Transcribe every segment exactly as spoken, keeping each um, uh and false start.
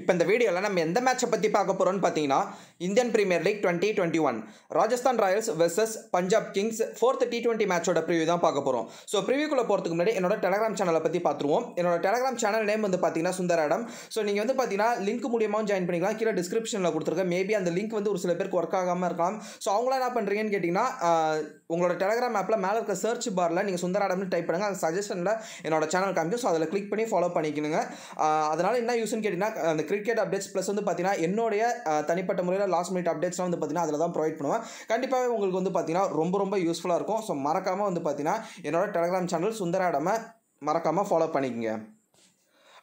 இப்போ இந்த வீடியோவில் நம்ம எந்த மேட்சை பற்றி பார்க்க போகிறோம்னு பார்த்தீங்கன்னா Indian Premier League twenty twenty one Rajasthan Royals versus Punjab Kings fourth T twenty மேட்சோட ப்ரிவியூ தான் பார்க்க போகிறோம். ஸோ ப்ரிவியூக்குள்ளே போகிறதுக்கு முன்னாடி என்னோட டெலகிராம் சேனலை பற்றி பார்த்துருவோம். என்னோட டெலகிராம் சேனல் நேம் வந்து பார்த்தீங்கன்னா சுந்தர் அடம். ஸோ நீங்கள் வந்து பார்த்தீங்கன்னா லிங்க் மூலியமாகவும் ஜாயின் பண்ணிக்கலாம். கீழே டிஸ்கிரிப்ஷனில் கொடுத்துருக்கேன். மேபி அந்த லிங்க் வந்து ஒரு சில பேருக்கு ஒர்க் ஆகாமல் இருக்கலாம். ஸோ அவங்களாம் என்ன பண்ணுறீங்கன்னு கேட்டிங்கன்னா உங்களோட டெலகிராம் ஆப்பில் மேலே இருக்க சர்ச் பாரில் நீங்கள் சுந்தர் அடம்னு டைப் பண்ணுங்கள். அந்த சஜஷனில் என்னோட சேனல் காமிக்கும். ஸோ அதில் கிளிக் பண்ணி ஃபாலோ பண்ணிக்கணுங்க. அதனால் என்ன யூஸ்ன்னு கேட்டிங்கன்னா அந்த கிரிக்கெட் அப்டேட்ஸ் ப்ளஸ் வந்து பார்த்தீங்கன்னா என்னுடைய தனிப்பட்ட முறையில் லாஸ்ட் மினிட் அப்டேட்ஸ்லாம் வந்து பார்த்தீங்கன்னா அதில் தான் ப்ரொவைட் பண்ணுவேன். கண்டிப்பாகவே உங்களுக்கு வந்து பார்த்தீங்கன்னா ரொம்ப ரொம்ப யூஸ்ஃபுல்லாக இருக்கும். ஸோ மறக்காமல் வந்து பார்த்தீங்கன்னா என்னோட டெலிகிராம் சேனல் சுந்தர அடமை மறக்காமல் ஃபாலோ பண்ணிக்கோங்க.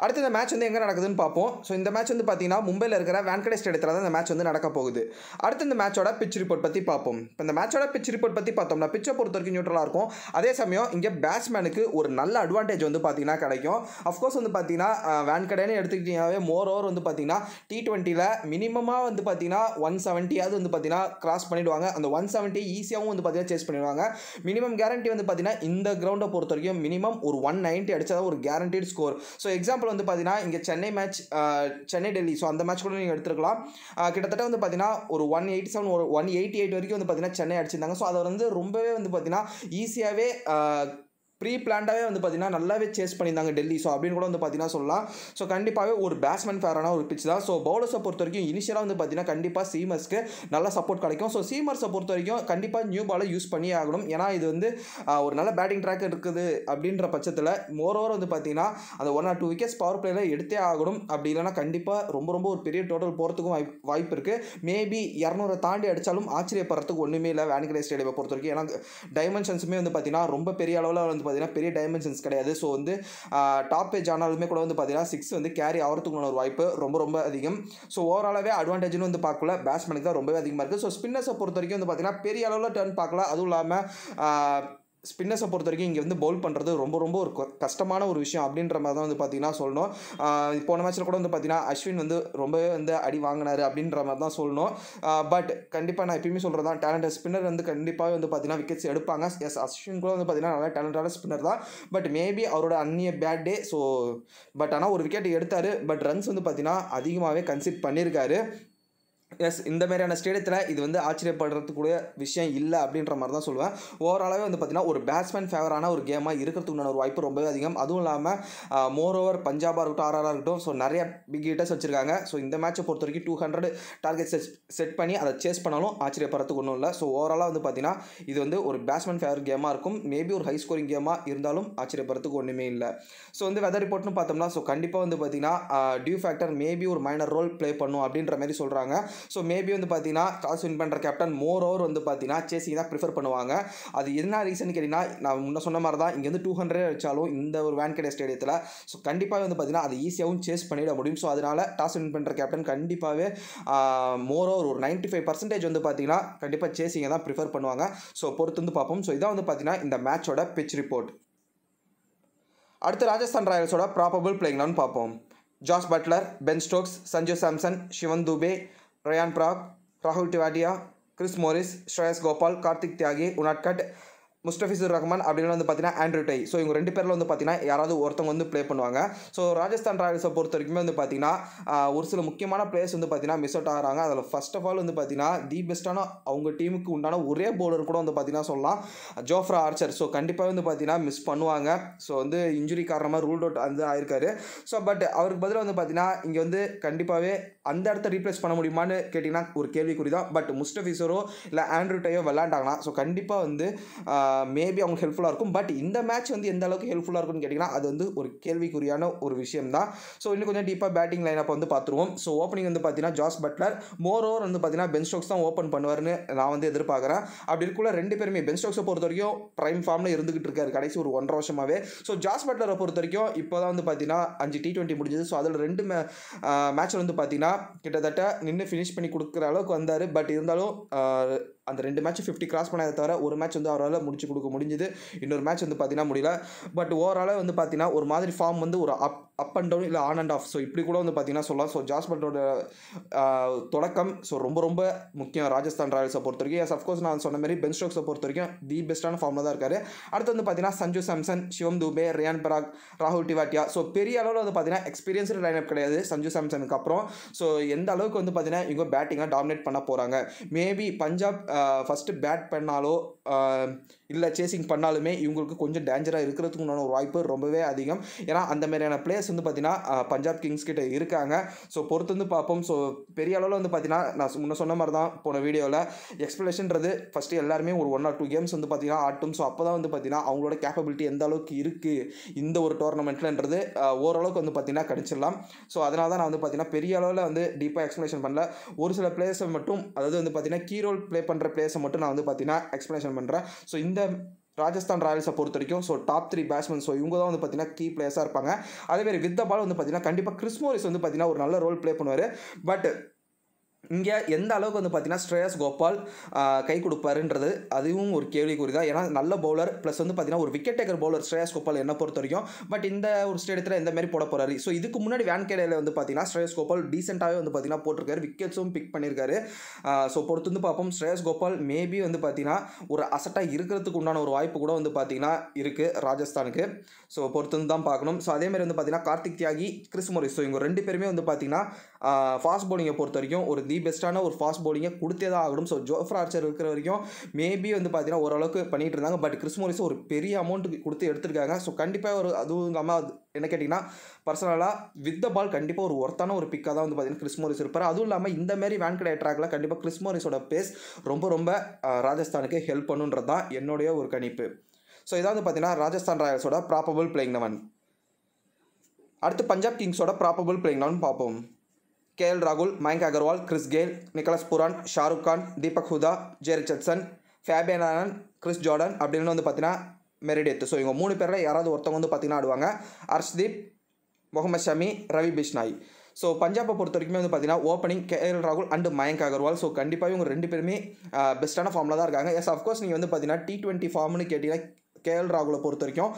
அடுத்து இந்த மேட்ச் வந்து எங்கே நடக்குதுன்னு பார்ப்போம். ஸோ இந்த மேட்ச் வந்து பார்த்தீங்கன்னா மும்பையில் இருக்கிற வான்கடே ஸ்டேடியத்தில் தான் இந்த மேட்ச் வந்து நடக்க போகுது. அடுத்து இந்த மேட்சோட பிச் ரிப்போர்ட் பற்றி பார்ப்போம். இப்போ இந்த மேட்சோட பிச் ரிப்போர்ட் பற்றி பார்த்தோம்னா பிச்சை பொறுத்த வரைக்கும் நியூட்ரலாக இருக்கும். அதே சமயம் இங்கே பேட்ஸ்மேனுக்கு ஒரு நல்ல அட்வான்டேஜ் வந்து பார்த்தீங்கன்னா கிடைக்கும். அஃப்கோர்ஸ் வந்து பார்த்தீங்கன்னா வான்கடேன்னு எடுத்துக்கிட்டீங்கன்னாவே மோர் ஓவர் வந்து பார்த்தீங்கன்னா டி டுவெண்ட்டியில் மினிமமாக வந்து பார்த்தீங்கன்னா ஒன் செவன்ட்டியாவது வந்து பார்த்தீங்கன்னா கிராஸ் பண்ணிவிடுவாங்க. அந்த ஒன் செவன்ட்டி ஈஸியாகவும் வந்து பார்த்தீங்கன்னா சேஸ் பண்ணிடுவாங்க. மினிமம் கேரண்டி வந்து பார்த்தீங்கன்னா இந்த கிரவுண்டை பொறுத்த வரைக்கும் மினிமம் ஒரு ஒன் நைன்ட்டி அடித்தாதான் ஒரு கேரண்டீட் ஸ்கோர். ஸோ எக்ஸாம்பிள் வந்து பார்த்தீங்கன்னா இங்கே சென்னை மேட்ச் சென்னை டெல்லி ஸோ அந்த மேட்ச் கூட நீங்கள் எடுத்துக்கலாம். கிட்டத்தட்ட வந்து பார்த்தீங்கன்னா ஒரு ஒன் எயிட்டி செவன் ஒரு ஒன் எயிட்டி எயிட் வரைக்கும் வந்து பார்த்தீங்கன்னா சென்னை அடிச்சிருந்தாங்க. ஸோ அதை வந்து ரொம்பவே வந்து பார்த்தீங்கன்னா ஈஸியாகவே ப்ரீ பிளான்டாகவே வந்து பார்த்தீங்கன்னா நல்லாவே சேஸ் பண்ணியிருந்தாங்க டெல்லி. ஸோ அப்படின்னு கூட வந்து பார்த்தீங்கன்னா சொல்லலாம். ஸோ கண்டிப்பாகவே ஒரு பேட்ஸ்மேன் ஃபேரான ஒரு பிச் தான். ஸோ பவுலர்ஸை பொறுத்த வரைக்கும் இனிஷியலாக வந்து பார்த்தீங்கன்னா கண்டிப்பாக சீமர்ஸ்க்கு நல்லா சப்போர்ட் கிடைக்கும். ஸோ சீமர்ஸை பொறுத்த வரைக்கும் கண்டிப்பாக நியூ பாலை யூஸ் பண்ணி ஆகணும். ஏன்னா இது வந்து ஒரு நல்ல பேட்டிங் ட்ராக் இருக்குது அப்படின்ற பட்சத்தில் மோர் ஓவர் வந்து பார்த்தீங்கன்னா அந்த one or two wickets power பிளேயில் எடுத்தே ஆகணும். அப்படி இல்லைனா கண்டிப்பாக ரொம்ப ரொம்ப ஒரு பெரிய டோட்டல் போகிறதுக்கும் வாய் வாய்ப்பு இருக்குது. மேபி இரநூறு தாண்டி அடித்தாலும் ஆச்சரியப்படுறதுக்கு ஒன்றுமே இல்லை வான்கடே ஸ்டேடியத்தை பொறுத்த வரைக்கும். ஏன்னா டைமென்ஷன்ஸுமே வந்து பார்த்தீங்கன்னா ரொம்ப பெரிய அளவில் வந்து பார்த்தீங்கன்னா பெரிய டைமென்ஷன்ஸ் கிடையாது. ஸோ வந்து டாப் பேஜ் ஆனாலுமே கூட வந்து பார்த்தீங்கன்னா சிக்ஸ் வந்து கேரி ஆகிறதுக்குள்ள ஒரு வாய்ப்பு ரொம்ப ரொம்ப அதிகம். ஸோ ஓவராலாகவே அட்வான்டேஜ்னு வந்து பார்க்கல பேட்ஸ்மேனுக்கு தான் ரொம்பவே அதிகமாக இருக்குது. ஸோ ஸ்பின்னர்ஸை பொறுத்த வரைக்கும் வந்து பார்த்தீங்கன்னா பெரிய அளவில் டர்ன் பார்க்கல. அதுவும் இல்லாமல் ஸ்பின்னர்ஸை பொறுத்த வரைக்கும் இங்கே வந்து பவுல் பண்ணுறது ரொம்ப ரொம்ப ஒரு கஷ்டமான ஒரு விஷயம் அப்படின்ற மாதிரி தான் வந்து பார்த்தீங்கன்னா சொல்லணும். போன மேட்ச்சில் கூட வந்து பார்த்தீங்கன்னா அஸ்வின் வந்து ரொம்பவே வந்து அடி வாங்கினார் அப்படின்ற மாதிரி தான் சொல்லணும். பட் கண்டிப்பாக நான் எப்பயுமே சொல்கிறது தான் டேலண்டட் ஸ்பின்னர் வந்து கண்டிப்பாகவே வந்து பார்த்தீங்கன்னா விக்கெட்ஸ் எடுப்பாங்க. எஸ் அஸ்வின் கூட வந்து பார்த்தீங்கன்னா நல்லா டேலண்டான ஸ்பின்னர் தான். பட் மேபி அவரோட அன்னிய பேட் டே. ஸோ பட் ஆனால் ஒரு விக்கெட் எடுத்தார். பட் ரன்ஸ் வந்து பார்த்தீங்கன்னா அதிகமாகவே கன்சிட் பண்ணியிருக்காரு. எஸ் இந்த மாதிரியான ஸ்டேடியத்தில் இது வந்து ஆச்சரியப்படுறதுக்குரிய விஷயம் இல்லை அப்படின்ற மாதிரி தான் சொல்லுவேன். ஓவராலாகவே வந்து பார்த்தீங்கன்னா ஒரு பேட்ஸ்மேன் ஃபேவரான ஒரு கேமாக இருக்கிறதுக்குண்டான ஒரு வாய்ப்பு ரொம்பவே அதிகம். அதுவும் இல்லாமல் மோர் ஓவர் பஞ்சாபாக இருக்கட்டும் ஆர்ஆராக இருக்கட்டும் ஸோ நிறைய பிக் ஹிட்டர்ஸ் வச்சுருக்காங்க. ஸோ இந்த மேட்சை பொறுத்த வரைக்கும் two hundred target set set பண்ணி அதை சேஸ் பண்ணாலும் ஆச்சரியப்படுறதுக்கு ஒன்றும் இல்லை. ஸோ ஓவராலாக வந்து பார்த்தீங்கன்னா இது வந்து ஒரு பேட்ஸ்மேன் ஃபேவர் கேமாக இருக்கும். மேபி ஒரு ஹை ஸ்கோரிங் கேமாக இருந்தாலும் ஆச்சரியப்படுறதுக்கு ஒன்றுமே இல்லை. ஸோ வந்து வெதர் ரிப்போர்ட்னு பார்த்தோம்னா ஸோ கண்டிப்பாக வந்து பார்த்தீங்கன்னா டியூ ஃபேக்டர் மேபி ஒரு மைனர் ரோல் ப்ளே பண்ணும் அப்படின்ற மாதிரி சொல்கிறாங்க. ஸோ மேபி வந்து பார்த்தீங்கன்னா டாஸ் வின் பண்ணுற கேப்டன் மோர் ஓவர் வந்து பார்த்தீங்கன்னா சேசிங் தான் ப்ரிஃபர் பண்ணுவாங்க. அது என்ன ரீசன் கேட்டிங்கன்னா நான் முன்ன சொன்ன மாதிரி தான் இங்கே வந்து டூ ஹண்ட்ரட் அடித்தாலும் இந்த ஒரு வான்கடே ஸ்டேடியத்தில் ஸோ கண்டிப்பாக வந்து பார்த்தீங்கன்னா அது ஈஸியாகவும் சேஸ் பண்ணிட முடியும். ஸோ அதனால் டாஸ் வின் பண்ணுற கேப்டன் கண்டிப்பாகவே மோர் ஓவர் ஒரு நைன்ட்டி ஃபைவ் பர்சன்டேஜ் வந்து பார்த்தீங்கன்னா கண்டிப்பாக சேசிங்கை தான் ப்ரிஃபர் பண்ணுவாங்க. ஸோ பொறுத்து வந்து பார்ப்போம். ஸோ இதான் வந்து பார்த்தீங்கன்னா இந்த மேட்சோட பிச் ரிப்போர்ட். அடுத்து ராஜஸ்தான் ராயல்ஸோட ப்ராபபிள் பிளேயிங் எலவன் பார்ப்போம். Jos Buttler, Ben Stokes, Sanju Samson, Shivam Dube, Ryan Parag, Rahul Tewatia, Chris Morris, Shreyas Gopal, Kartik Tyagi, Unadkat, Mustafizur Rahman அப்படின்னு வந்து பார்த்தீங்கன்னா ஆண்ட்ரூ டை. ஸோ இவங்க ரெண்டு பேரில் வந்து பார்த்தீங்கன்னா யாராவது ஒருத்தவங்க வந்து ப்ளே பண்ணுவாங்க. ஸோ ராஜஸ்தான் ராயல்ஸை பொறுத்த வரைக்குமே வந்து பார்த்தீங்கன்னா ஒரு சில முக்கியமான பிளேயர்ஸ் வந்து பார்த்தீங்கன்னா மிஸ் அவுட் ஆகிறாங்க. அதில் ஃபர்ஸ்ட் ஆஃப் ஆல் வந்து பார்த்தீங்கன்னா தி பெஸ்ட்டான அவங்க டீமுக்கு உண்டான ஒரே பவுலர் கூட வந்து பார்த்தீங்கன்னா சொல்லலாம் ஜோஃப்ரா ஆர்ச்சர். ஸோ கண்டிப்பாக வந்து பார்த்தீங்கன்னா மிஸ் பண்ணுவாங்க. ஸோ வந்து இன்ஜுரி காரணமாக ரூல்ட் அவுட் வந்து ஆயிருக்காரு. ஸோ பட் அவருக்கு பதிலாக வந்து பார்த்தீங்கன்னா இங்கே வந்து கண்டிப்பாகவே அந்த இடத்த ரீப்ளேஸ் பண்ண முடியுமான்னு கேட்டிங்கன்னா ஒரு கேள்விக்குறி தான். பட் முஸ்டஃபிசூரோ இல்லை ஆண்ட்ரூ டையோ விளாண்டாங்கன்னா ஸோ கண்டிப்பாக வந்து மேபி அவங்களுக்கு ஹெல்ப்ஃபுல்லாக இருக்கும். பட் இந்த மேட்ச் வந்து எந்த அளவுக்கு ஹெல்ப்ஃபுல்லாக இருக்கும்னு கேட்டிங்கன்னா அது வந்து ஒரு கேள்விக்குறியான ஒரு விஷயம் தான். ஸோ இன்னும் கொஞ்சம் டீப்பாக பேட்டிங் லைனப்பை வந்து பார்த்துருவோம். ஸோ ஓப்பனிங் வந்து பார்த்தீங்கன்னா ஜாஸ் பட்லர், மோர் ஓவர் வந்து பார்த்தீங்கன்னா பென் ஸ்டோக்ஸ் தான் ஓப்பன் பண்ணுவார்னு நான் வந்து எதிர்பார்க்குறேன். அப்படி இருக்குள்ள ரெண்டு பேருமே பென் ஸ்டோக்ஸை பொறுத்த வரைக்கும் ப்ரைம் ஃபார்மில் இருந்துகிட்டு இருக்காரு கடைசி ஒரு ஒன்றரை வருஷமாகவே. ஸோ ஜாஸ் பட்லரை பொறுத்த வரைக்கும் இப்போ தான் வந்து பார்த்தீங்கன்னா அஞ்சு டி டுவெண்ட்டி முடிஞ்சது. ஸோ அதில் ரெண்டு மே மேட்சில் வந்து பார்த்தீங்கன்னா கிட்டத்தட்ட நின்று ஃபினிஷ் பண்ணி கொடுக்குற அளவுக்கு வந்தார். பட் இருந்தாலும் அந்த ரெண்டு மேட்ச் ஃபிஃப்டி கிராஸ் பண்ணாத தவிர ஒரு மேட்ச் வந்து அவரால் முடிஞ்சு முடிச்சு கொடுக்க முடிஞ்சது. இன்னொரு மேட்ச் வந்து பார்த்தீங்கன்னா முடியல. பட் ஓவராலாக வந்து பார்த்தீங்கன்னா ஒரு மாதிரி ஃபார்ம் வந்து ஒரு அப் அப் அண்ட் டவுன் இல்லை ஆன் அண்ட் ஆஃப், ஸோ இப்படி கூட வந்து பார்த்தீங்கன்னா சொல்லலாம். ஸோ ஜாஸ் பட்லரோட தொடக்கம் ஸோ ரொம்ப ரொம்ப முக்கியம் ராஜஸ்தான் ராயல்ஸை பொறுத்த வரைக்கும். எஸ் அஃப்கோர்ஸ் நான் சொன்ன மாதிரி பென் ஸ்டோக்ஸை பொறுத்த வரைக்கும் தி பெஸ்ட்டான ஃபார்மில் தான் இருக்காரு. அடுத்து வந்து பார்த்தீங்கன்னா சஞ்சு சாம்சன், சிவம் தூபே, ரயான் பராக், ராகுல் டிவாட்டியா. ஸோ பெரிய அளவில் வந்து பார்த்தீங்கன்னா எக்ஸ்பீரியன்ஸ்டு லைனப் கிடையாது சஞ்சு சாம்சனுக்கு அப்புறம். ஸோ எந்த அளவுக்கு வந்து பார்த்தீங்கன்னா இவங்க பேட்டிங்காக டாமினேட் பண்ண போகிறாங்க. மேபி பஞ்சாப் ஃபஸ்ட்டு பேட் பண்ணாலோ இல்லை சேசிங் பண்ணாலுமே இவங்களுக்கு கொஞ்சம் டேஞ்சராக இருக்கிறதுக்கு உண்டான ஒரு வாய்ப்பு ரொம்பவே அதிகம். ஏன்னா அந்த மாதிரியான பிளேயர்ஸ் வந்து பார்த்தீங்கன்னா பஞ்சாப் கிங்ஸ் கிட்ட இருக்காங்க. ஸோ பொறுத்து வந்து பார்ப்போம். ஸோ பெரிய அளவில் வந்து பார்த்தீங்கன்னா நான் முன்ன சொன்ன மாதிரி தான் போன வீடியோவில் எக்ஸ்பிளேஷன்றது ஃபஸ்ட்டு எல்லாருமே ஒரு ஒன் ஆர் டூ கேம்ஸ் வந்து பார்த்தீங்கன்னா ஆட்டும். ஸோ அப்போ தான் வந்து பார்த்தீங்கன்னா அவங்களோட கேப்பபிலிட்டி எந்த அளவுக்கு இருக்குது இந்த ஒரு டோர்னமெண்ட்லன்றது ஓரளவுக்கு வந்து பார்த்தீங்கன்னா கணிச்சிடலாம். ஸோ அதனால தான் நான் வந்து பார்த்தீங்கன்னா பெரிய அளவில் வந்து டீப்பாக எக்ஸ்பிளேஷன் பண்ணல. ஒரு சில பிளேயர்ஸை மட்டும், அதாவது வந்து பார்த்தீங்கன்னா கீ ரோல் ப்ளே பண்ணுற பிளேயர்ஸை மட்டும் நான் வந்து பார்த்தீங்கன்னா எக்ஸ்பிளேஷன் பண்ணுறேன். ஸோ இந்த ராஜஸ்தான் ராயல்ஸை பொறுத்த வரைக்கும் so top three batsman, so இவங்க தான் வந்து பார்த்தீங்கன்னா கீ பிளேயர்ஸாக இருப்பாங்க. அதேமாதிரி வித் த பால் வந்து பார்த்தீங்கன்னா கண்டிப்பாக கிறிஸ் மோரிஸ் வந்து பார்த்தீங்கன்னா ஒரு நல்ல ரோல் ப்ளே பண்ணுவார். பட் இங்கே எந்த அளவுக்கு வந்து பார்த்தீங்கன்னா ஸ்ரேயஸ் கோபால் கை கொடுப்பாருன்றது அதுவும் ஒரு கேள்விக்குறி தான். ஏன்னா நல்ல பவுலர் ப்ளஸ் வந்து பார்த்தீங்கன்னா ஒரு wicket taker bowler Shreyas Gopal என்ன பொறுத்த வரைக்கும். பட் இந்த ஒரு ஸ்டேடியத்தில் இந்த மாதிரி போட போகிறாரு. ஸோ இதுக்கு முன்னாடி வான்கேடேல வந்து பார்த்தீங்கன்னா ஸ்ரேயஸ் கோபால் டீசெண்டாகவே வந்து பார்த்தீங்கன்னா போட்டிருக்காரு, விக்கெட்ஸும் பிக் பண்ணியிருக்காரு. ஸோ பொறுத்து வந்து பார்ப்போம். ஸ்ரேயஸ் கோபால் மேபி வந்து பார்த்தீங்கன்னா ஒரு அசட்டாக இருக்கிறதுக்கு உண்டான ஒரு வாய்ப்பு கூட வந்து பார்த்தீங்கன்னா இருக்குது ராஜஸ்தானுக்கு. ஸோ பொறுத்து வந்து தான் பார்க்கணும். ஸோ அதேமாதிரி வந்து பார்த்தீங்கன்னா கார்த்திக் தியாகி, கிறிஸ் மோரிஸ், ஸோ இவங்க ரெண்டு பேருமே வந்து பார்த்தீங்கன்னா ஃபாஸ்ட் பவுலிங்கை பொறுத்த வரைக்கும் ஒரு தி பெஸ்ட்டான ஒரு ஃபாஸ்ட் பவுலிங்கை கொடுத்தே தான் ஆகணும். ஸோ ஜோஃப்ரா ஆர்ச்சர் இருக்கிற வரைக்கும் மேபி வந்து பார்த்தீங்கன்னா ஓரளவுக்கு பண்ணிகிட்டு இருந்தாங்க. பட் கிறிஸ் மோரிஸ் ஒரு பெரிய அமௌண்ட்டு கொடுத்து எடுத்திருக்காங்க. ஸோ கண்டிப்பாக ஒரு அதுவும் இல்லாமல் என்ன கேட்டிங்கன்னா பர்சனலாக வித் த பால் கண்டிப்பாக ஒரு ஒர்த்தான ஒரு பிக்காக தான் வந்து பார்த்தீங்கன்னா கிறிஸ் மோரிஸ் இருப்பார். அதுவும் இல்லாமல் இந்த மாதிரி வான்கடே ட்ராக்கில் கண்டிப்பாக கிறிஸ் மோரிஸோட பேஸ் ரொம்ப ரொம்ப ராஜஸ்தானுக்கு ஹெல்ப் பண்ணுன்றது தான் என்னுடைய ஒரு கணிப்பு. ஸோ இதாவது பார்த்தீங்கன்னா ராஜஸ்தான் ராயல்ஸோட ப்ராபபிள் பிளேயிங் லெவன். அடுத்து பஞ்சாப் கிங்ஸோட ப்ராபபிள் பிளேயிங் லெவன் பார்ப்போம். கேஎல் ராகுல், Mayank Agarwal, Chris Gayle, Nicholas Pooran, Shahrukh Khan, Deepak Hooda, Jhye Richardson, Fabian Allen, Chris Jordan அப்படின்னு வந்து பார்த்தீங்கன்னா மெரிடெத். ஸோ இவங்க மூணு பேரில் யாராவது ஒருத்தவங்க வந்து பார்த்தீங்கன்னா ஆடுவாங்க. அர்ஷ்தீப், முகமது ஷமி, ரவி பிஷ்னாய். ஸோ பஞ்சாபை பொறுத்த வரைக்குமே வந்து பார்த்தீங்கன்னா ஓப்பனிங் கேஎல் ராகுல் அண்டு மயங்க் அகர்வால். ஸோ கண்டிப்பாக இவங்க ரெண்டு பேருமே பெஸ்ட்டான ஃபார்மில் தான் இருக்காங்க. எஸ் அஃப்கோர்ஸ் நீங்கள் வந்து பார்த்தீங்கன்னா டி டுவெண்ட்டி ஃபார்ம்னு கேட்டிங்கன்னா கேஎல் ராகுலை பொறுத்த வரைக்கும்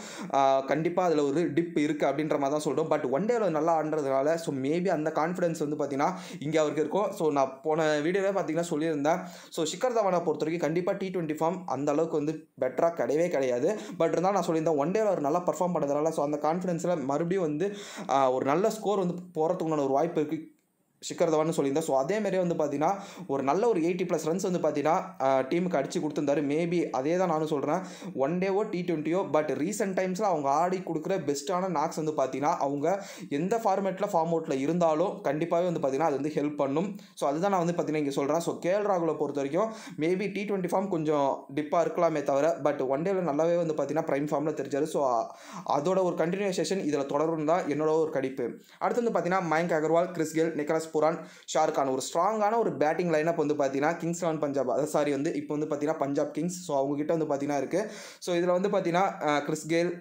கண்டிப்பாக அதில் ஒரு டிப் இருக்குது அப்படின்ற மாதிரி தான் சொல்கிறோம். பட் ஒன் டேவில் நல்லா ஆடுறதுனால ஸோ மேபி அந்த கான்ஃபிடன்ஸ் வந்து பார்த்தீங்கன்னா இங்கே அவருக்கு இருக்கும். ஸோ நான் போன வீடியோவில் பார்த்தீங்கன்னா சொல்லியிருந்தேன். ஸோ ஷிக்கர் தவானை பொறுத்த வரைக்கும் கண்டிப்பாக டி டுவெண்ட்டி ஃபார்ம் அந்த அளவுக்கு வந்து பெட்டராக கிடையவே கிடையாது. பட் இருந்தாலும் நான் சொல்லியிருந்தேன் ஒன் டேவில் அவர் நல்லா பர்ஃபார்ம் பண்ணுறதுனால ஸோ அந்த கான்ஃபிடன்ஸில் மறுபடியும் வந்து ஒரு நல்ல ஸ்கோர் வந்து போகிறதுக்குண்டான ஒரு வாய்ப்பு இருக்குது ஷிக்கர் தவான்னு சொல்லியிருந்தேன். ஸோ அதேமாரி வந்து பார்த்தீங்கன்னா ஒரு நல்ல ஒரு எயிட்டி ப்ளஸ் ரன்ஸ் வந்து பார்த்தீங்கன்னா டீமுக்கு அடித்து கொடுத்துருந்தாரு. மேபி அதே தான் நானும் சொல்கிறேன், ஒன் டேவோ டி டுவெண்ட்டியோ பட் ரீசெண்ட் டைம்ஸில் அவங்க ஆடி கொடுக்குற பெஸ்ட்டான நாக்ஸ் வந்து பார்த்தீங்கன்னா அவங்க எந்த ஃபார்மேட்டில் ஃபார்ம் அவுட்டில் இருந்தாலும் கண்டிப்பாகவே வந்து பார்த்தீங்கன்னா அது வந்து ஹெல்ப் பண்ணும். ஸோ அதுதான் நான் வந்து பார்த்தீங்கன்னா இங்கே சொல்கிறேன். ஸோ கேஎல் ராகுலை பொறுத்த வரைக்கும் மேபி டி டுவெண்ட்டி ஃபார்ம் கொஞ்சம் டிப்பாக இருக்கலாமே தவிர பட் ஒன் டேவில் நல்லாவே வந்து பார்த்தீங்கன்னா ப்ரைம் ஃபார்மில் தெரிஞ்சார். ஸோ அதோட ஒரு கண்டினியூஷேஷன் இதில் தொடரும் தான் என்னோட ஒரு கடிப்பு. அடுத்து வந்து பார்த்தீங்கன்னா Mayank Agarwal, Chris Gayle, Nicholas Pooran, Shahrukh Khan ஒரு ஸ்ட்ராங்கான ஒரு பேட்டிங் லைனப் வந்து பார்த்தீங்கன்னா கிங்ஸ் லெவன் பஞ்சாப் அது சாரி வந்து இப்போ வந்து பார்த்தீங்கன்னா பஞ்சாப் கிங்ஸ் ஸோ அவங்ககிட்ட வந்து பார்த்தீங்கன்னா இருக்குது. ஸோ இதில் வந்து பார்த்தீங்கன்னா கிறிஸ் கெயில்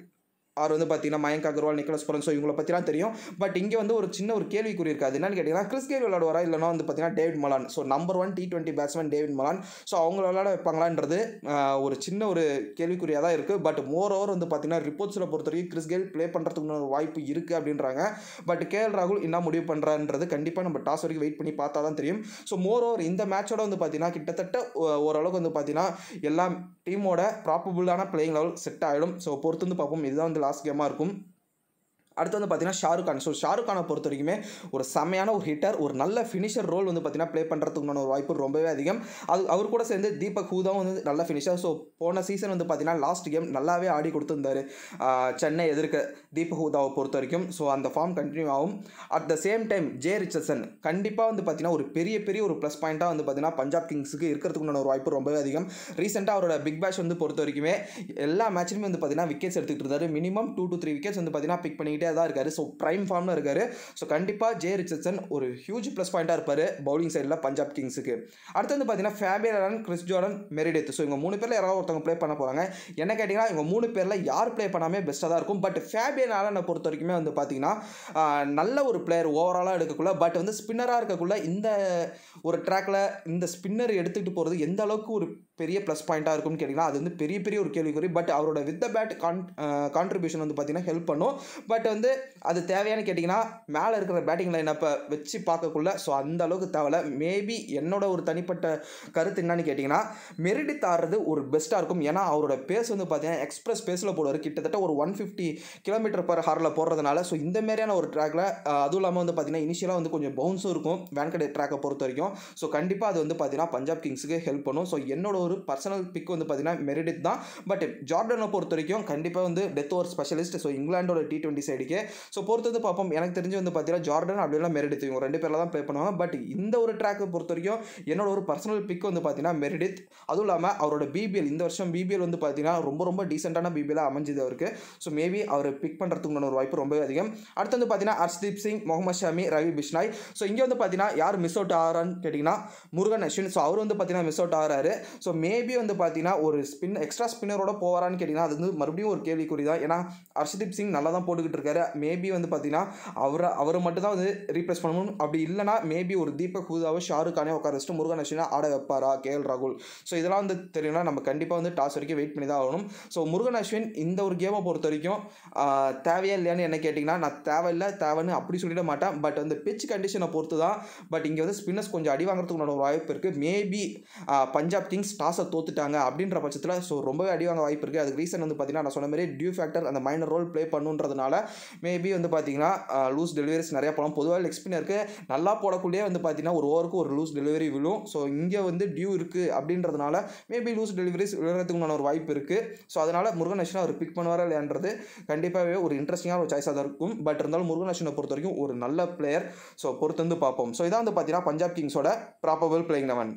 அவர் வந்து பார்த்தீங்கன்னா Mayank Agarwal, Nicholas Pooran so இவங்களை பற்றிலாம் தெரியும். பட் இங்கே வந்து ஒரு சின்ன ஒரு கேள்விக்குறி இருக்காது. என்னன்னு கேட்டிங்கன்னா கிறிஸ் கெயில் விளையாடுவாரா இல்லைனா வந்து பார்த்தீங்கன்னா David Malan, so number one T twenty batsman David Malan, so அவங்கள விளையாட வைப்பாங்களான்றது ஒரு சின்ன ஒரு கேள்விக்குறியாக தான் இருக்குது. பட் மோர் ஓவர் வந்து பார்த்தீங்கன்னா ரிப்போர்ட்ஸில் பொறுத்த வரைக்கும் கிறிஸ் கெயில் ப்ளே பண்ணுறதுக்கு ஒரு வாய்ப்பு இருக்குது அப்படின்றாங்க. பட் கேஎல் ராகுல் என்ன முடிவு பண்ணுறான்றது கண்டிப்பாக நம்ம டாஸ் வரைக்கும் வெயிட் பண்ணி பார்த்தா தான் தெரியும். ஸோ மோர் ஓவர் இந்த மேட்சோட வந்து பார்த்தீங்கன்னா கிட்டத்தட்ட ஓரளவுக்கு வந்து பார்த்தீங்கன்னா எல்லா டீமோட ப்ராபபிளான பிளேயிங் லெவல் செட் ஆகிடும். ஸோ பொறுத்து வந்து பார்ப்போம். இதுதான் வந்து லாஸ்ட் கேமாக இருக்கும். அடுத்து வந்து பார்த்தீங்கன்னா ஷாருக் கான். ஸோ ஷாருக் கானை பொறுத்த வரைக்குமே ஒரு செம்மையான ஒரு ஹிட்டர், ஒரு நல்ல ஃபினிஷர் ரோல் வந்து பார்த்தீங்கன்னா ப்ளே பண்ணுறதுக்குண்டான ஒரு வாய்ப்பு ரொம்பவே அதிகம். அது அவர் கூட சேர்ந்து தீபக் ஹூதாவும் வந்து நல்ல ஃபினிஷர். ஸோ போன சீசன் வந்து பார்த்தீங்கன்னா லாஸ்ட் கேம் நல்லாவே ஆடி கொடுத்துருந்தாரு சென்னை எதிர்க்க தீபக் ஹூதாவை பொறுத்த வரைக்கும். ஸோ அந்த ஃபார்ம் கண்டினியூ ஆகும். At the same time Jhye Richardson கண்டிப்பாக வந்து பார்த்தீங்கன்னா ஒரு பெரிய பெரிய ஒரு ப்ளஸ் பாயிண்ட்டாக வந்து பார்த்தீங்கன்னா பஞ்சாப் கிங்ஸுக்கு இருக்கிறதுக்குண்டான ஒரு வாய்ப்பு ரொம்பவே அதிகம். ரீசெண்டாக அவரோட பிக் பேஷ் வந்து பொறுத்த வரைக்குமே எல்லா மேட்ச்லையுமே வந்து பார்த்தீங்கன்னா விக்கெட்ஸ் எடுத்துக்கிட்டு இருந்தாரு. Minimum two to three wickets வந்து பார்த்தீங்கன்னா பிக் பண்ணிக்கிட்டே தான் இருக்காரு. ஸோ பிரைம் ஃபார்மில் இருக்காரு. ஸோ கண்டிப்பாக ஜே ரிச்சர்ட்சன் ஒரு ஹியூஜ் ப்ளஸ் பாயிண்டாக இருப்பார் பவுலிங் சைடில் பஞ்சாப் கிங்ஸுக்கு. அடுத்து வந்து பார்த்தீங்கன்னா Fabian Allen, Chris Jordan, Meredith so இவங்க மூணு பேரில் யாராவது ஒருத்தவங்க ப்ளே பண்ண போகிறாங்க. என்ன கேட்டிங்கன்னா இவங்க மூணு பேரில் யார் ப்ளே பண்ணாமே பெஸ்ட்டாக தான் இருக்கும். பட் ஃபேபியன் ஆனனை பொறுத்த வரைக்குமே வந்து பார்த்தீங்கன்னா நல்ல ஒரு பிளேயர் ஓவராலாக எடுக்கக்குள்ள. பட் வந்து ஸ்பின்னராக இருக்கக்குள்ள இந்த ஒரு ட்ராக்கில் இந்த ஸ்பின்னர் எடுத்துகிட்டு போகிறது எந்த அளவுக்கு ஒரு பெரிய ப்ளஸ் பாயிண்டாக இருக்கும்னு கேட்டிங்கன்னா அது வந்து பெரிய பெரிய ஒரு கேள்விக்குறி. பட் அவரோட வித் த பேட் கான் கான்ட்ரிபியூஷன் வந்து பார்த்திங்கன்னா ஹெல்ப் பண்ணும். பட் வந்து அது தேவையானு கேட்டிங்கன்னா மேலே இருக்கிற பேட்டிங் லைனப்பை வச்சு பார்க்கக்குள்ள ஸோ அந்த அளவுக்கு தேவையில்லை. மேபி என்னோட ஒரு தனிப்பட்ட கருத்து என்னன்னு கேட்டிங்கன்னா மெரிடித் ஆடுறது ஒரு பெஸ்ட்டாக இருக்கும். ஏன்னா அவரோட பேஸ் வந்து பார்த்திங்கன்னா எக்ஸ்பிரஸ் பேஸில் போடுவார், கிட்டத்தட்ட ஒரு ஒன் ஃபிஃப்டி கிலோமீட்டர் பர் ஹாரில் போடுறதுனால. ஸோ இந்த மாதிரியான ஒரு ட்ராக்கில் அதுவும் இல்லாமல் வந்து பார்த்திங்கன்னா இனிஷியலாக வந்து கொஞ்சம் பவுன்ஸும் இருக்கும் வான்கடே ட்ராக்கை பொறுத்த வரைக்கும். ஸோ கண்டிப்பாக அது வந்து பார்த்திங்கன்னா பஞ்சாப் கிங்ஸுக்கு ஹெல்ப் பண்ணும். ஸோ என்னோட ஒரு பர்சனல் பிக் வந்து பார்த்திங்கன்னா மெரிடித் தான். பட் ஜார்டனை பொறுத்த வரைக்கும் கண்டிப்பாக வந்து டெத் ஓவர் ஸ்பெஷலிஸ்ட். ஸோ இங்கிலாண்டோட டி டுவெண்ட்டி சைடுக்கு ஸோ பொறுத்தது பார்ப்போம். எனக்கு தெரிஞ்சு வந்து பார்த்திங்கன்னா ஜார்டன் அப்படின்னா மெரிடித் இவங்க ரெண்டு பேரில் தான் ப்ளே பண்ணுவாங்க. பட் இந்த ஒரு ட்ராக்கை பொறுத்த வரைக்கும் என்னோட ஒரு பர்சனல் பிக் வந்து பார்த்திங்கன்னா மெரிடித். அதுவும் இல்லாமல் அவரோட பிபிஎல் இந்த வருஷம் பிபிஎல் வந்து பார்த்திங்கன்னா ரொம்ப ரொம்ப டீசெண்டான பிபிஎலாக அமைஞ்சது அவருக்கு. ஸோ மேபி அவரை பிக் பண்ணுறதுக்குன்னு ஒரு வாய்ப்பு ரொம்பவே அதிகம். அடுத்து வந்து பார்த்திங்கன்னா அர்ஷ்தீப் சிங், முகமது ஷமி, ரவி பிஷ்னாய். ஸோ இங்கே வந்து பார்த்திங்கன்னா யார் மிஸ் அவுட் ஆகிறான்னு கேட்டிங்கன்னா முருகன் அஸ்வின். ஸோ அவர் வந்து பார்த்திங்கன்னா மிஸ் அவுட் ஆகிறாரு. ஸோ மேபி வந்து பார்த்திங்கன்னா ஒரு ஸ்பின் எக்ஸ்ட்ரா ஸ்பின்னரோட போவாரான்னு கேட்டிங்கன்னா அது வந்து மறுபடியும் ஒரு கேள்விக்குறி தான். ஏன்னா அர்ஷ்தீப் சிங் நல்லா தான் போட்டுக்கிட்டு இருக்காரு. மேபி வந்து பார்த்திங்கன்னா அவரை அவரை மட்டும் தான் வந்து ரீப்ளேஸ் பண்ணணும். அப்படி இல்லைனா மேபி ஒரு தீபக் ஹூதாவை ஷாருக் கானே உட்கார வச்சுட்டு முருகன் அஸ்வினை ஆட வைப்பாரா கேஎல் ராகுல். ஸோ இதெல்லாம் வந்து தெரியும்னா நம்ம கண்டிப்பாக வந்து டாஸ் வரைக்கும் வெயிட் பண்ணி தான் ஆகணும். ஸோ முருகன் அஸ்வின் இந்த ஒரு கேமை பொறுத்த வரைக்கும் தேவையா இல்லையான்னு என்ன கேட்டிங்கன்னா நான் தேவையில்லை தேவைன்னு அப்படி சொல்லிட மாட்டேன். பட் வந்து பிட்ச் கண்டிஷனை பொறுத்து தான். பட் இங்கே வந்து ஸ்பின்னர்ஸ் கொஞ்சம் அடி வாங்குறதுக்குள்ள ஒரு வாய்ப்பு இருக்குது. மேபி பஞ்சாப் கிங்ஸ் டாஸை தோத்துட்டாங்க அப்படின்ற பட்சத்தில் ஸோ ரொம்பவே அடி வாங்க வாய்ப்பு இருக்குது. அதுக்கு ரீசன் வந்து பார்த்திங்கன்னா நான் சொன்ன மாதிரி டியூ ஃபேக்டர் அந்த மைனர் ரோல் ப்ளே பண்ணுன்றதுனால மேபி வந்து பார்த்திங்கன்னா லூஸ் டெலிவரிஸ் நிறையா போகலாம். பொதுவாக லெக் ஸ்பின்னருக்கு நல்லா போடக்குள்ளேயே வந்து பார்த்திங்கன்னா ஒரு ஓவருக்கு ஒரு லூஸ் டெலிவரி விழும். ஸோ இங்கே வந்து டியூ இருக்குது அப்படின்றதுனால மேபி லூஸ் டெலிவரிஸ் விழுறதுக்குண்டான ஒரு வாய்ப்பு இருக்குது. ஸோ அதனால் முருகன் அஸ்வினை அவர் பிக் பண்ணுவாரா இல்லையான்றது கண்டிப்பாகவே ஒரு இன்ட்ரெஸ்டிங்கான ஒரு சாய்ஸாக தான் இருக்கும். பட் இருந்தாலும் முருகன் அஸ்வினை பொறுத்த வரைக்கும் ஒரு நல்ல பிளேயர். ஸோ பொறுத்து வந்து பார்ப்போம். ஸோ இதான் வந்து பார்த்தீங்கன்னா பஞ்சாப் கிங்ஸோட ப்ராபபிள் பிளேயிங் லெவன்.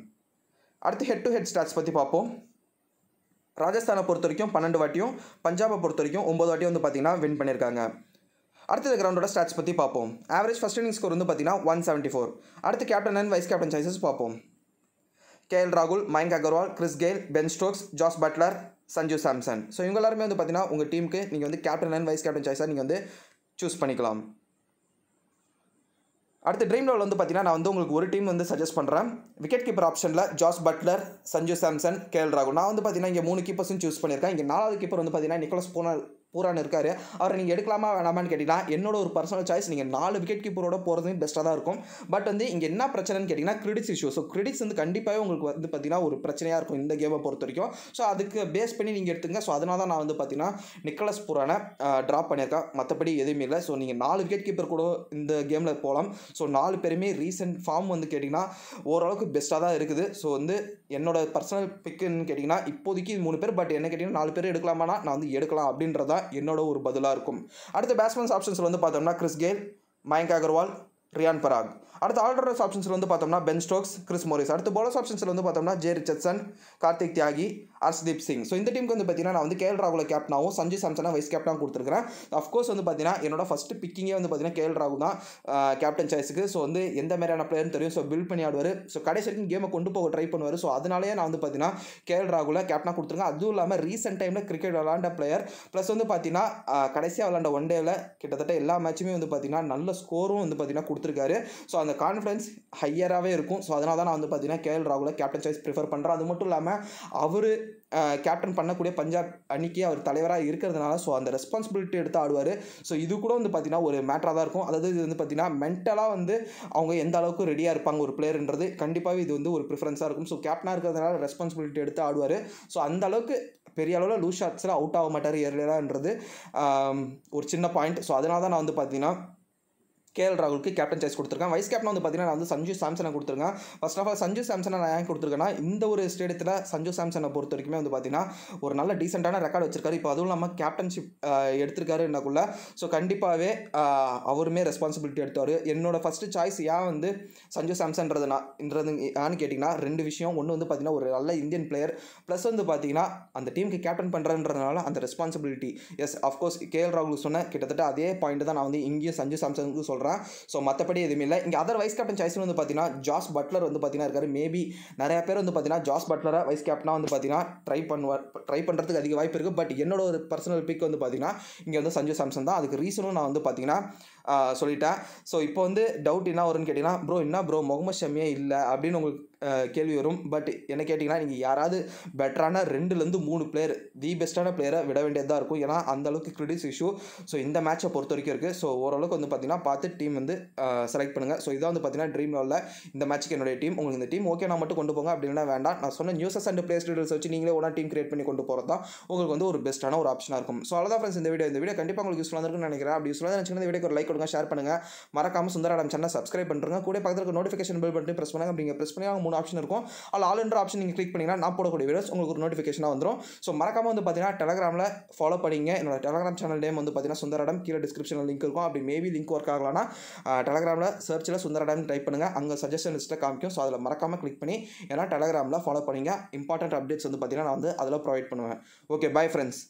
அடுத்து ஹெட் டு ஹெட் ஸ்டாட்ஸ் பற்றி பார்ப்போம். ராஜஸ்தானை பொறுத்த வரைக்கும் பன்னெண்டு வாட்டியும் பஞ்சாபை பொறுத்த வரைக்கும் ஒம்பது வாட்டியும் வந்து பார்த்திங்கன்னா வின் பண்ணியிருக்காங்க. அடுத்தது கிரவுண்டோட ஸ்டாட்ஸ் பற்றி பார்ப்போம். ஆவரேஜ் ஃபஸ்ட் இன்னிங் ஸ்கோர் வந்து பார்த்திங்கன்னா ஒன் செவன்ட்டி ஃபோர். அடுத்து captain and vice captain choices பார்ப்போம். கேஎல் ராகுல், Mayank Agarwal, Chris Gayle, Ben Stokes, Jos Buttler, Sanju Samson. So இவங்க எல்லாருமே வந்து பார்த்திங்கன்னா உங்கள் டீமுக்கு நீங்கள் வந்து கேப்டன் அண்ட் வைஸ் கேப்டன் சாய்ஸாக நீங்கள் வந்து சூஸ் பண்ணிக்கலாம். அடுத்து ட்ரீம் லெவல் வந்து பார்த்திங்கன்னா நான் வந்து உங்களுக்கு ஒரு டீம் வந்து சஜஸ்ட் பண்ணுறேன். விக்கெட் கீப்பர் ஆப்ஷனில் Jos Buttler, Sanju Samson, KL ராகுல். நான் வந்து பார்த்திங்கன்னா இங்கே மூணு கீப்பர்ஸும் சூஸ் பண்ணியிருக்கேன். இங்கே நாலாவது கீப்பர் வந்து பார்த்திங்கன்னா நிக்கோலஸ் பூரன் பூரான் இருக்காரு. அவர் நீங்கள் எடுக்கலாமா வேணாமான்னு கேட்டிங்கன்னா என்னோட ஒரு பர்சனல் சாய்ஸ் நீங்கள் நாலு விக்கெட் கீப்பரோட போகிறது பெஸ்ட்டாக தான் இருக்கும். பட் வந்து இங்கே என்ன பிரச்சனைன்னு கேட்டிங்கன்னா கிரிடிக்ஸ் இஷ்யூ. ஸோ கிரிடிக்ஸ் வந்து கண்டிப்பாகவே உங்களுக்கு வந்து பார்த்திங்கன்னா ஒரு பிரச்சனையாக இருக்கும் இந்த கேமை பொறுத்த வரைக்கும். ஸோ அதுக்கு பேஸ் பண்ணி நீங்கள் எடுத்துங்க. ஸோ அதனால தான் நான் வந்து பார்த்திங்கன்னா நிக்கோலஸ் பூரானை ட்ராப் பண்ணியிருக்கேன். மற்றபடி எதுவுமே இல்லை. ஸோ நீங்கள் நாலு விக்கெட் கீப்பர் கூட இந்த கேமில் போகலாம். ஸோ நாலு பேருமே ரீசெண்ட் ஃபார்ம் வந்து கேட்டிங்கன்னா ஓரளவுக்கு பெஸ்ட்டாக தான் இருக்குது. ஸோ வந்து என்னோட பர்சனல் பிக்குன்னு கேட்டிங்கன்னா இப்போதைக்கு மூணு பேர். பட் என்ன கேட்டிங்கன்னா நாலு பேர் எடுக்கலாமானா நான் வந்து எடுக்கலாம் அப்படின்றதான் என்னோட ஒரு பதிலாக இருக்கும். அடுத்த பேட்ஸ்மேன்ஸ் ஆப்ஷன்ஸில் வந்து பார்த்தோம்னா கிறிஸ் கெயில், மயங்க் அகர்வால், ரியான் பராக். அடுத்த ஆல்ரவுண்டர்ஸ் ஆப்ஷன்ஸில் வந்து பார்த்தோம்னா பென் ஸ்டோக்ஸ், கிறிஸ் மோரிஸ். அடுத்த பவுலர்ஸ் ஆப்ஷன்ஸில் வந்து பார்த்தோம்னா ஜே ரிச்சர்ட்சன், கார்த்திக் தியாகி, அர்ஷ்தீப் சிங். ஸோ இந்த டீமுக்கு வந்து பார்த்தீங்கன்னா நான் வந்து கேஎல் ராகுல் கேப்டனாகவும் சஞ்சு சாம்சனா வைஸ் கேப்டனாகவும் கொடுத்துருக்கேன். அஃப்கோர்ஸ் வந்து பார்த்தீங்கன்னா என்னோட ஃபஸ்ட்டு பிக்கிங்கே வந்து பார்த்தீங்கன்னா கேஎல் ராகுல் தான் கேப்டன் சாய்ஸுக்கு. ஸோ வந்து எந்த மாதிரியான பிளேயர்னு தெரியும். ஸோ பில்ட் பண்ணி ஆடுவார். ஸோ கடைசி வரைக்கும் கேமை கொண்டு போக ட்ரை பண்ணுவார். ஸோ அதனாலேயே நான் வந்து பார்த்தீங்கன்னா கேஎல் ராகுல் கேப்டனாக கொடுத்துருக்கேன். அதுவும் இல்லாமல் ரீசெண்ட் டைமில் கிரிக்கெட் விளாண்ட பிளேயர் ப்ளஸ் வந்து பார்த்தீங்கன்னா கடைசியாக விளாண்ட ஒன் டேவில் கிட்டத்தட்ட எல்லா மேட்சுமே வந்து பார்த்தீங்கன்னா நல்ல ஸ்கோரும் வந்து பார்த்தீங்கன்னா கொடுத்துருக்காரு. ஸோ அந்த கான்ஃபிடன்ஸ் ஹையராகவே இருக்கும். ஸோ அதனால தான் நான் வந்து பார்த்தீங்கன்னா கேஎல் ராகுலை கேப்டன் சாய்ஸ் ப்ரிஃபர் பண்ணுறேன். அது மட்டும் இல்லாமல் அவர் கேப்டன் பண்ணக்கூடிய பஞ்சாப் அன்னைக்கு அவர் தலைவராக இருக்கிறதுனால ஸோ அந்த ரெஸ்பான்சிபிலிட்டி எடுத்து ஆடுவார். ஸோ இது கூட வந்து பார்த்திங்கன்னா ஒரு மேட்டராக தான் இருக்கும். அதாவது இது வந்து பார்த்திங்கன்னா மென்டலாக வந்து அவங்க எந்த அளவுக்கு ரெடியாக இருப்பாங்க ஒரு பிளேயர்ன்றது கண்டிப்பாகவே இது வந்து ஒரு ப்ரிஃபரன்ஸாக இருக்கும். ஸோ கேப்டனாக இருக்கிறதுனால ரெஸ்பான்சிபிலிட்டி எடுத்து ஆடுவார். ஸோ அந்த அளவுக்கு பெரிய அளவில் லூஸ் ஷாட்ஸில் அவுட் ஆக மாட்டார் ஏர்லியரான்றது ஒரு சின்ன பாயிண்ட். ஸோ அதனால தான் நான் வந்து பார்த்திங்கன்னா கேஎல் ராகுலுக்கு கேப்டன் சாய்ஸ் கொடுத்துருக்கேன். வைஸ் கேப்டன் வந்து பார்த்திங்கன்னா நான் வந்து சஞ்சு சாம்சனை கொடுத்துருக்கேன். ஃபர்ஸ்ட் ஆஃப் ஆல் சஞ்சு சாம்சனை நான் ஏன் கொடுத்துருக்கேன்னா இந்த ஒரு ஸ்டேடியத்தில் சஞ்சு சாம்சனை பொறுத்த வரைக்குமே வந்து பார்த்திங்கன்னா ஒரு நல்ல டீசெண்டான ரெக்கார்டு வச்சிருக்காரு. இப்போ அதுவும் இல்லாமல் கேப்டன்ஷிப் எடுத்திருக்காருன்னாக்குள்ள ஸோ கண்டிப்பாகவே அவருமே ரெஸ்பான்சிபிலிட்டி எடுத்தார். என்னோட ஃபஸ்ட்டு சாய்ஸ் ஏன் வந்து சஞ்சு சாம்சன்றதுனா இன்றது ஏன்னு கேட்டிங்கன்னா ரெண்டு விஷயம். ஒன்று வந்து பார்த்திங்கன்னா ஒரு நல்ல இந்தியன் பிளேயர் ப்ளஸ் வந்து பார்த்திங்கன்னா அந்த டீமுக்கு கேப்டன் பண்ணுறதுன்றதுனால அந்த ரெஸ்பான்சிபிலிட்டி. எஸ் அஃப்கோர்ஸ் கேஎல் ராகுல் சொன்ன கிட்டத்தட்ட அதே பாயிண்ட் தான் நான் வந்து இங்கேயும் சஞ்சு சாம்சனுக்கு சொல்கிறேன். ஸோ மற்றபடி எதுவுமே இல்லை. இங்கே அதர் வைஸ் கேப்டன் சாய்ஸ் வந்து பார்த்தீங்கன்னா ஜாஸ் பட்லர் வந்து பார்த்தீங்கன்னா இருக்காரு. மேபி நிறைய பேர் வந்து பார்த்தீங்கன்னா ஜாஸ் பட்லரை வைஸ் கேப்டனாக வந்து பார்த்தீங்கன்னா ட்ரை பண்ணுவார் ட்ரை பண்ணுறதுக்கு அதிக வாய்ப்பு இருக்குது. பட் என்னோட ஒரு பர்சனல் பிக் வந்து பார்த்தீங்கன்னா இங்கே வந்து சஞ்சு சாம்சன் தான். அதுக்கு ரீசனும் நான் வந்து பார்த்தீங்கன்னா சொல்லிட்டேன். ஸோ இப்போ வந்து டவுட் என்ன வரும்னு கேட்டிங்கன்னா, ப்ரோ என்ன ப்ரோ முகமது ஷமியே இல்லை அப்படின்னு உங்களுக்கு கேள்வி வரும். பட் என்ன கேட்டிங்கன்னா, நீங்கள் யாராவது பெட்டரான ரெண்டுலேருந்து மூணு பிளேயர் தி பெஸ்ட்டான பிளேயரை விட வேண்டியது தான் இருக்கும். ஏன்னா அந்தளவுக்கு கிரிடிக்ஸ் இஷ்யூ ஸோ இந்த மேட்சை பொறுத்த வரைக்கும் இருக்குது. ஸோ ஓரளவுக்கு வந்து பார்த்தீங்கன்னா பார்த்து டீம் வந்து செலக்ட் பண்ணுங்கள். ஸோ இதான் வந்து பார்த்தீங்கன்னா ட்ரீம் லெவலில் இந்த மேட்சுக்கு என்னுடைய டீம். உங்களுக்கு இந்த டீம் ஓகே நான் மட்டும் கொண்டு போங்க அப்படின்னா வேண்டாம். நான் சொன்ன நியூஸஸ் அண்ட் பிளேஸ் டீடெயில்ஸ் வச்சு நீங்களே ஒன்றா டீம் கிரியேட் பண்ணி கொண்டு போகிறது தான் உங்களுக்கு வந்து ஒரு பெஸ்ட்டான ஒரு ஆப்ஷனாக இருக்கும். ஸோ அவ்வளோதான் ஃப்ரெண்ட்ஸ், இந்த வீடியோ இந்த வீடியோ கண்டிப்பாக உங்களுக்கு யூஸ்ஃபுல்லாக இருக்குன்னு நினைக்கிறேன். அப்படி யூஸ்ஃபுல்லாக நினச்சிங்கன்னா இந்த வீடியோக்கு ஒரு லைக் கொடுங்க, ஷேர் பண்ணுங்கள், மறக்காமல் சுந்தர் ஆடம் சேனலை சப்ஸ்கிரைப் பண்ணுறங்க. கூட பக்கத்தில் நோட்டிஃபிகேஷன் பெல் பட்டன் ப்ரெஸ் பண்ணுங்க. அப்படிங்க ப்ரெஸ் பண்ணி மூணு ஆப்ஷன் இருக்கும். ஆல் ஆல் என்ற ஆப்ஷன் நீங்கள் கிளிக் பண்ணிங்கன்னா நான் போடக்கூடிய வீடியோஸ் உங்களுக்கு ஒரு நோட்டிஃபிகேஷனாக வந்துடும். ஸோ மறக்காமல் வந்து பார்த்தீங்கன்னா டெலகிராமில் ஃபாலோ பண்ணிங்க. என்னோட டெலகிராம் சேனல் நேம் வந்து பார்த்தீங்கன்னா சுந்தர் ஆடம், கீழே டிஸ்கிரிப்ஷனில் லிங்க் இருக்கும். அப்படி மேபி லிங்க் ஒர்க் ஆகலாம்னா டெலகிராமில் சர்ச்சில் சுந்தர் ஆடம் டைப் பண்ணுங்கள், அங்கே சஜஷன் லிஸ்ட்டில் காமிக்கும். ஸோ அதில் மறக்காமல் கிளிக் பண்ணி ஏன்னா டெலகிராமில் ஃபாலோ பண்ணிங்க. இம்பார்ட்டன்ட் அப்டேட்ஸ் வந்து பார்த்தீங்கன்னா நான் வந்து அதில் ப்ரொவைட் பண்ணுவேன். Okay, bye friends.